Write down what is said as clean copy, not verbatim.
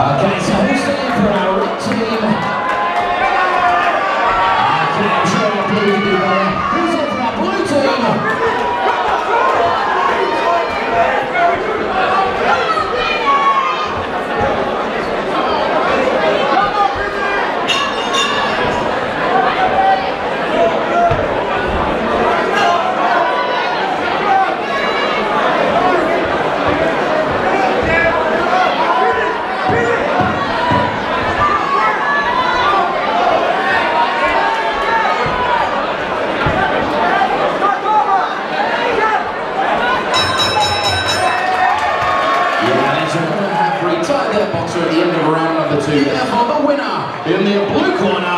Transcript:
Guys, who's in for our root team? I'm sure I'm blue to be there. Who's in for our blue team? Boxer at the end of round number 2, therefore the winner in the blue corner.